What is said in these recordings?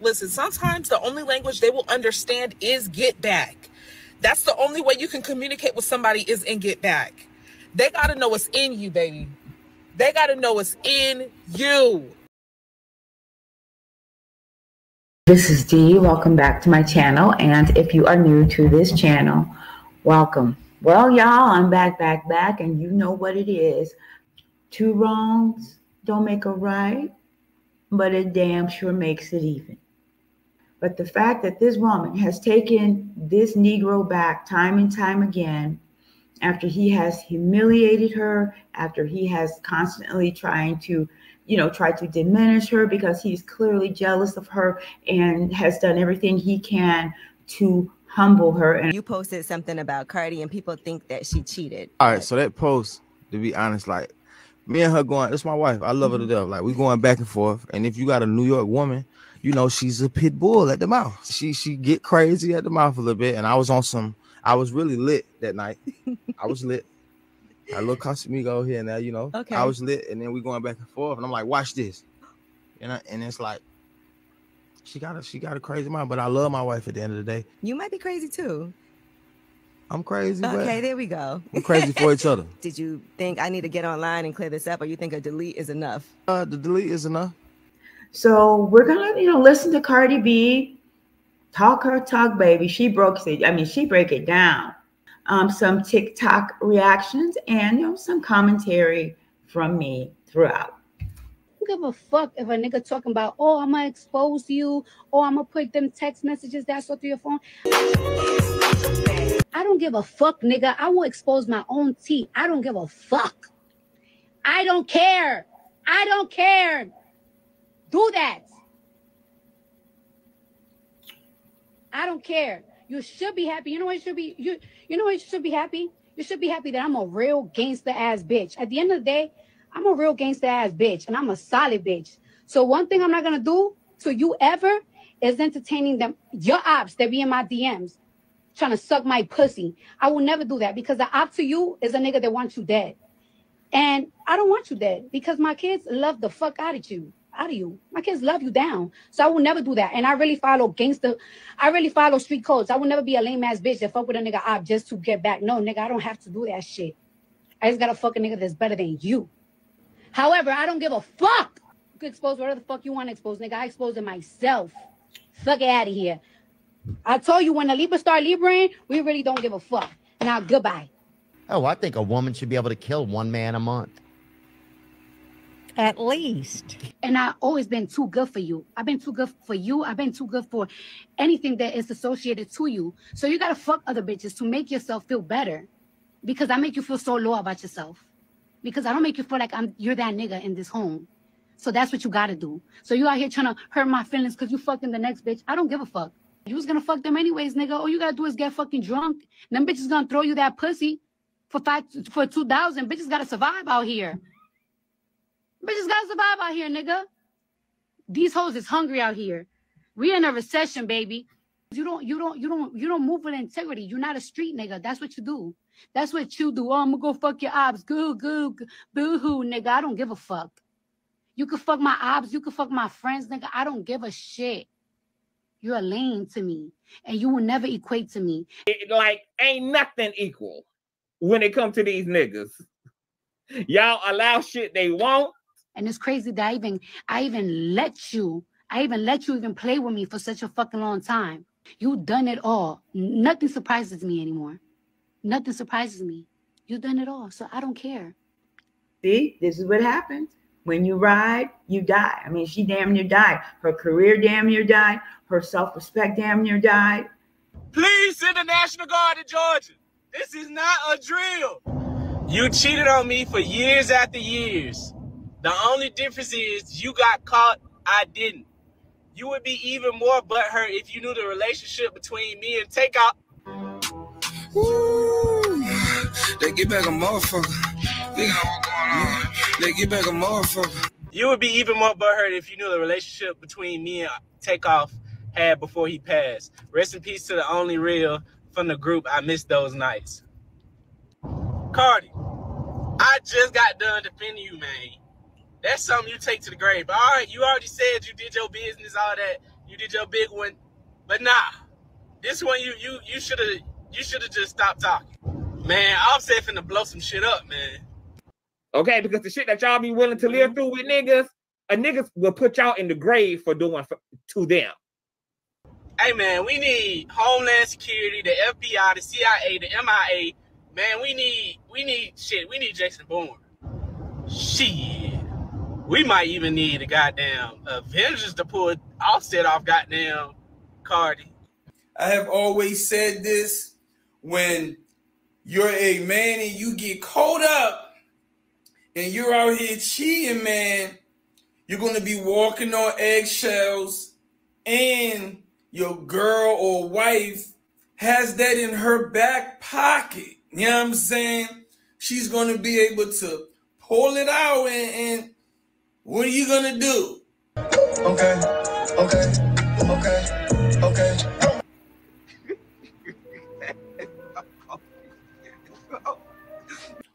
Listen, sometimes the only language they will understand is get back. That's the only way you can communicate with somebody is in get back. They got to know what's in you, baby. They got to know what's in you. This is Dee. Welcome back to my channel. And if you are new to this channel, welcome. Well, y'all, I'm back. And you know what it is. Two wrongs don't make a right, but it damn sure makes it even. But the fact that this woman has taken this Negro back time and time again, after he has humiliated her, after he has constantly trying to, you know, try to diminish her because he's clearly jealous of her and has done everything he can to humble her. And you posted something about Cardi and people think that she cheated. All right, so that post, to be honest, like, me and her going, it's my wife. I love her to death. Like, we going back and forth. And if you got a New York woman, you know, she's a pit bull at the mouth. She get crazy at the mouth a little bit. And I was on some, I was really lit that night. I was lit. I look Casamigo here and there, you know. Okay. I was lit. And then we going back and forth. And I'm like, watch this. And it's like, she got a crazy mind. But I love my wife at the end of the day. You might be crazy too. I'm crazy. Okay, there we go. We're crazy for each other. Did you think I need to get online and clear this up, or you think a delete is enough? The delete is enough. So we're gonna, you know, listen to Cardi B, talk her talk, baby. She broke it. I mean, she break it down. Some TikTok reactions and, you know, some commentary from me throughout. Give a fuck if a nigga talking about, oh, I'm gonna expose you, or I'm gonna put them text messages that's up to your phone. I don't give a fuck, nigga. I will expose my own teeth. I don't give a fuck. I don't care. I don't care. Do that. I don't care. You should be happy. You know what you should be? You know what you should be happy? You should be happy that I'm a real gangster ass bitch. At the end of the day, I'm a real gangster ass bitch, and I'm a solid bitch. So one thing I'm not gonna do to you ever is entertaining them, your ops that be in my DMs trying to suck my pussy. I will never do that, because the op to you is a nigga that wants you dead, and I don't want you dead, because my kids love the fuck out of you. My kids love you down, so I will never do that. And I really follow gangster. I really follow street codes. I will never be a lame ass bitch that fuck with a nigga op just to get back. No, nigga, I don't have to do that shit. I just gotta fuck a nigga that's better than you. However, I don't give a fuck. You can expose whatever the fuck you want to expose, nigga. I expose it myself. Fuck it out of here. I told you, when the Libra start Libraing, we really don't give a fuck. Now, goodbye. Oh, I think a woman should be able to kill one man a month. At least. And I've always been too good for you. I've been too good for you. I've been too good for anything that is associated to you. So you got to fuck other bitches to make yourself feel better, because I make you feel so low about yourself. Because I don't make you feel like you're that nigga in this home. So that's what you gotta do. So you out here trying to hurt my feelings because you fucking the next bitch. I don't give a fuck. You was gonna fuck them anyways, nigga. All you gotta do is get fucking drunk. And them bitches gonna throw you that pussy for 2,000. Bitches gotta survive out here. Bitches gotta survive out here, nigga. These hoes is hungry out here. We in a recession, baby. You don't move with integrity. You're not a street nigga. That's what you do. That's what you do. Oh, I'm gonna go fuck your obs. Goo goo boo hoo, nigga. I don't give a fuck. You can fuck my obs. You can fuck my friends, nigga. I don't give a shit. You're a lame to me, and you will never equate to me. It, like, ain't nothing equal when it comes to these niggas. Y'all allow shit they want. And it's crazy that I even let you even play with me for such a fucking long time. You done it all. Nothing surprises me anymore. Nothing surprises me. You've done it all, so I don't care. See, this is what happens. When you ride, you die. I mean, she damn near died. Her career damn near died. Her self-respect damn near died. Please send the National Guard to Georgia. This is not a drill. You cheated on me for years after years. The only difference is you got caught, I didn't. You would be even more butthurt if you knew the relationship between me and Takeoff. They get back a motherfucker. They got what going on. They get back a motherfucker. You would be even more butthurt if you knew the relationship between me and Takeoff had before he passed. Rest in peace to the only real from the group. I miss those nights. Cardi, I just got done defending you, man. That's something you take to the grave. All right, you already said you did your business, all that. You did your big one, but nah, this one you should have just stopped talking. Man, Offset finna blow some shit up, man. Okay, because the shit that y'all be willing to live through with niggas, a niggas will put y'all in the grave for doing to them. Hey man, we need Homeland Security, the FBI, the CIA, the MIA. Man, we need Jason Bourne. Shit. We might even need a goddamn Avengers to pull Offset off goddamn Cardi. I have always said this, when you're a man and you get caught up and you're out here cheating, man, you're gonna be walking on eggshells, and your girl or wife has that in her back pocket. You know what I'm saying? She's gonna be able to pull it out, and what are you gonna do? Okay.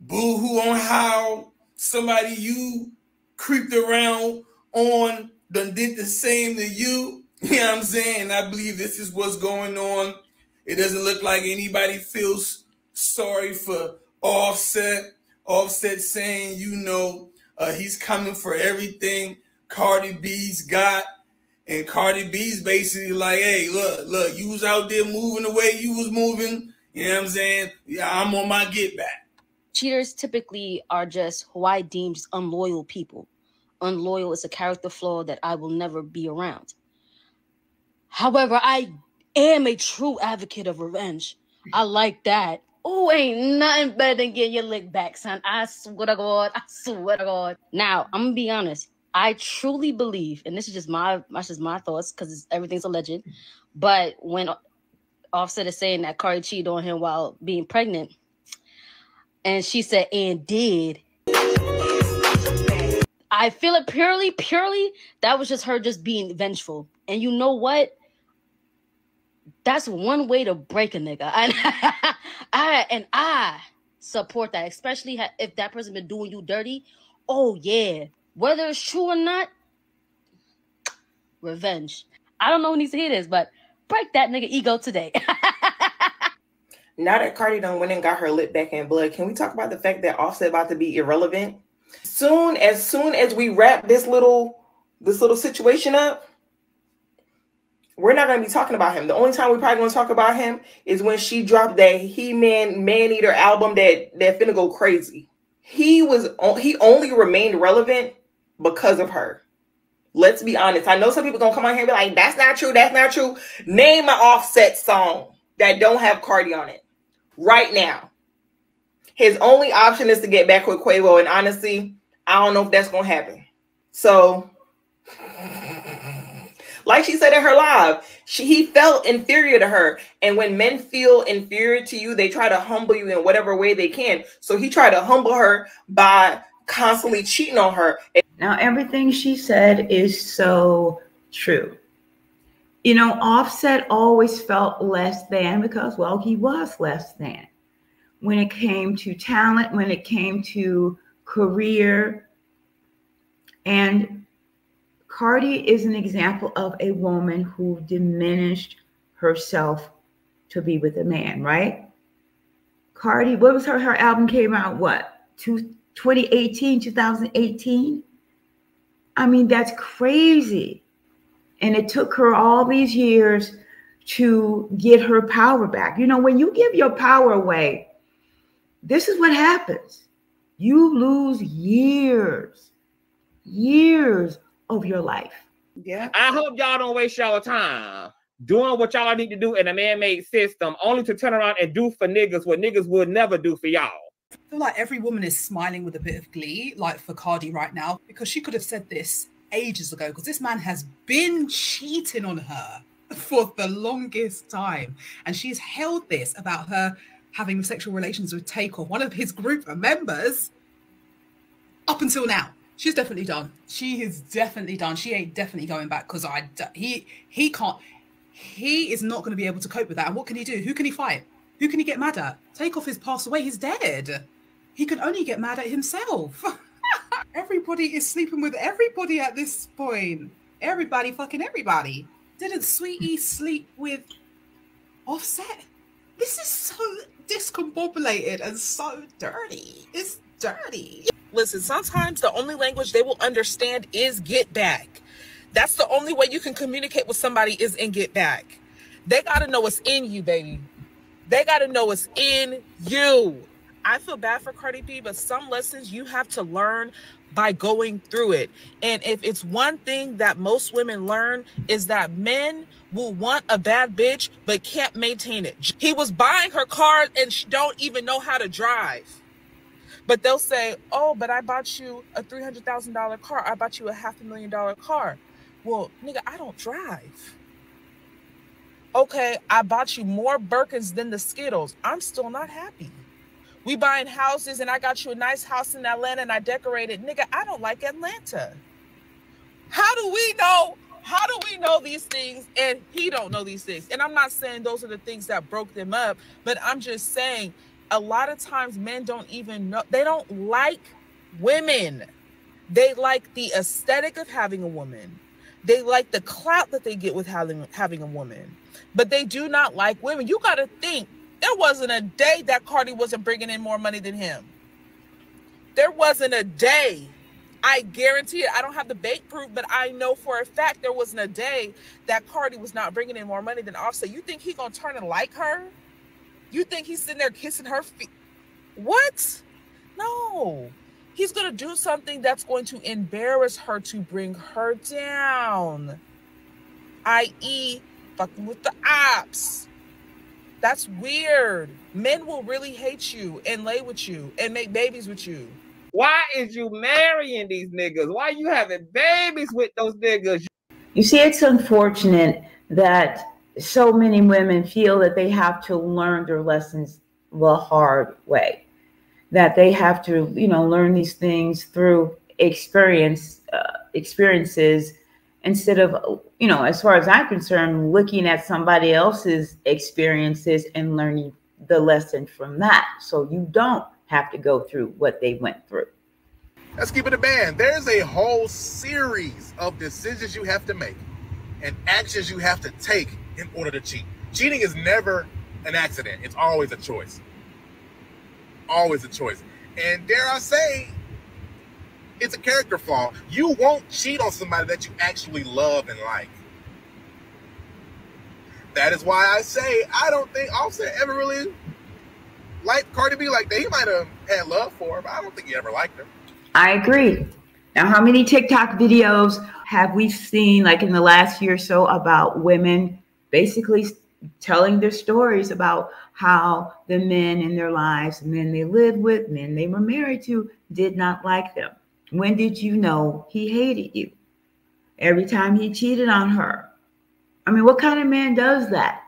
Boo-hoo on how somebody you creeped around on done did the same to you. You know what I'm saying? I believe this is what's going on. It doesn't look like anybody feels sorry for Offset. Offset saying, you know, he's coming for everything Cardi B's got. And Cardi B's basically like, hey, look, you was out there moving the way you was moving. You know what I'm saying? Yeah, I'm on my get back. Cheaters typically are just who I deem just unloyal people. Unloyal is a character flaw that I will never be around. However, I am a true advocate of revenge. I like that. Oh, ain't nothing better than getting your lick back, son. I swear to God. Now, I'm going to be honest. I truly believe, and this is just my thoughts, because everything's alleged, but when Offset is saying that Cardi cheated on him while being pregnant, and she said, and did, I feel it purely, that was just her just being vengeful. And you know what? That's one way to break a nigga. I support that, especially if that person been doing you dirty. Oh yeah, whether it's true or not, revenge. I don't know who needs to hear this, but break that nigga ego today. Now that Cardi done went and got her lip back in blood, can we talk about the fact that Offset about to be irrelevant? Soon as we wrap this little situation up, we're not going to be talking about him. The only time we're probably going to talk about him is when she dropped that He-Man, Man-Eater album that finna go crazy. He only remained relevant because of her. Let's be honest. I know some people going to come out here and be like, that's not true. Name an Offset song that don't have Cardi on it right now. His only option is to get back with Quavo, and honestly, I don't know if that's going to happen. So... like she said in her live, he felt inferior to her. And when men feel inferior to you, they try to humble you in whatever way they can. So he tried to humble her by constantly cheating on her. Now, everything she said is so true. You know, Offset always felt less than because, well, he was less than. When it came to talent, when it came to career, and Cardi is an example of a woman who diminished herself to be with a man, right? Cardi, what was her album came out, what, 2018? I mean, that's crazy. And it took her all these years to get her power back. You know, when you give your power away, this is what happens. You lose years of your life. Yeah. I hope y'all don't waste y'all time doing what y'all need to do in a man-made system only to turn around and do for niggas what niggas would never do for y'all. I feel like every woman is smiling with a bit of glee, like for Cardi right now, because she could have said this ages ago, because this man has been cheating on her for the longest time. And she's held this about her having sexual relations with Takeoff, one of his group of members, up until now. She's definitely done. She is definitely done. She ain't definitely going back because he can't. He is not going to be able to cope with that. And what can he do? Who can he fight? Who can he get mad at? Takeoff is passed away. He's dead. He can only get mad at himself. Everybody is sleeping with everybody at this point. Everybody fucking everybody. Didn't Sweetie sleep with Offset? This is so discombobulated and so dirty. It's dirty. Listen, sometimes the only language they will understand is get back. That's the only way you can communicate with somebody is in get back. They got to know what's in you, baby. They got to know what's in you. I feel bad for Cardi B, but some lessons you have to learn by going through it. And if it's one thing that most women learn is that men will want a bad bitch, but can't maintain it. He was buying her cars and she don't even know how to drive. But they'll say, oh, but I bought you a $300,000 car. I bought you a $500,000 car. Well, nigga, I don't drive. Okay, I bought you more Birkins than the Skittles. I'm still not happy. We buying houses and I got you a nice house in Atlanta and I decorated. Nigga, I don't like Atlanta. How do we know these things and he don't know these things? And I'm not saying those are the things that broke them up, but I'm just saying a lot of times men don't even know. They don't like women. They like the aesthetic of having a woman. They like the clout that they get with having a woman, but they do not like women. You got to think. There wasn't a day that Cardi wasn't bringing in more money than him. There wasn't a day. I guarantee it. I don't have the bank proof, but I know for a fact there wasn't a day that Cardi was not bringing in more money than Offset. You think he gonna turn and like her? You think he's sitting there kissing her feet? What? No. He's gonna do something that's going to embarrass her to bring her down. I.e. fucking with the ops. That's weird. Men will really hate you and lay with you and make babies with you. Why is you marrying these niggas? Why you having babies with those niggas? You see, it's unfortunate that so many women feel that they have to learn their lessons the hard way, that they have to, you know, learn these things through experiences instead of, you know, as far as I'm concerned, looking at somebody else's experiences and learning the lesson from that. So you don't have to go through what they went through. Let's keep it a band. There's a whole series of decisions you have to make and actions you have to take in order to cheat. Cheating is never an accident. It's always a choice. Always a choice. And dare I say, it's a character flaw. You won't cheat on somebody that you actually love and like. That is why I say I don't think Offset ever really liked Cardi B like that. He might have had love for her, but I don't think he ever liked her. I agree. Now, how many TikTok videos have we seen like in the last year or so about women basically telling their stories about how the men in their lives, men they lived with, men they were married to, did not like them? When did you know he hated you? Every time he cheated on her. I mean, what kind of man does that?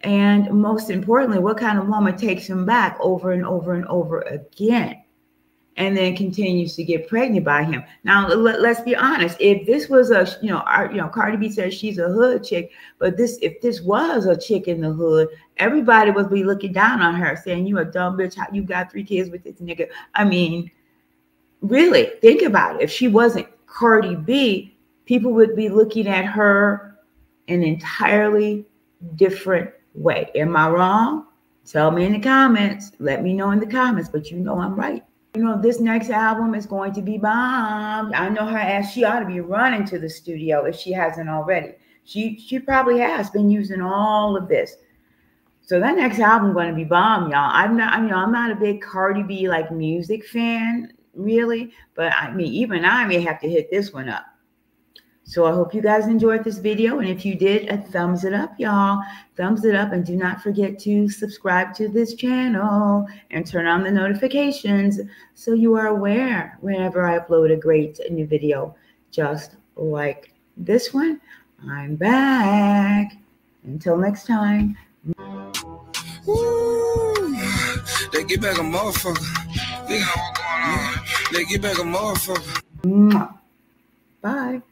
And most importantly, what kind of woman takes him back over and over and over again and then continues to get pregnant by him? Now, let's be honest. If this was a, Cardi B says she's a hood chick, but if this was a chick in the hood, everybody would be looking down on her saying, you a dumb bitch. How you got 3 kids with this nigga? I mean, really, think about it. If she wasn't Cardi B, people would be looking at her an entirely different way. Am I wrong? Tell me in the comments. Let me know in the comments, but you know I'm right. You know, this next album is going to be bombed. I know her ass. She ought to be running to the studio if she hasn't already. She probably has been using all of this. So that next album going to be bombed, y'all. I'm not a big Cardi B like music fan. Really, but I mean, even I may have to hit this one up. So I hope you guys enjoyed this video. And if you did, a thumbs it up, y'all. Thumbs it up. And do not forget to subscribe to this channel and turn on the notifications so you are aware whenever I upload a great new video just like this one. I'm back. Until next time. Woo. They get back a motherfucker. They get back a motherfucker. Bye.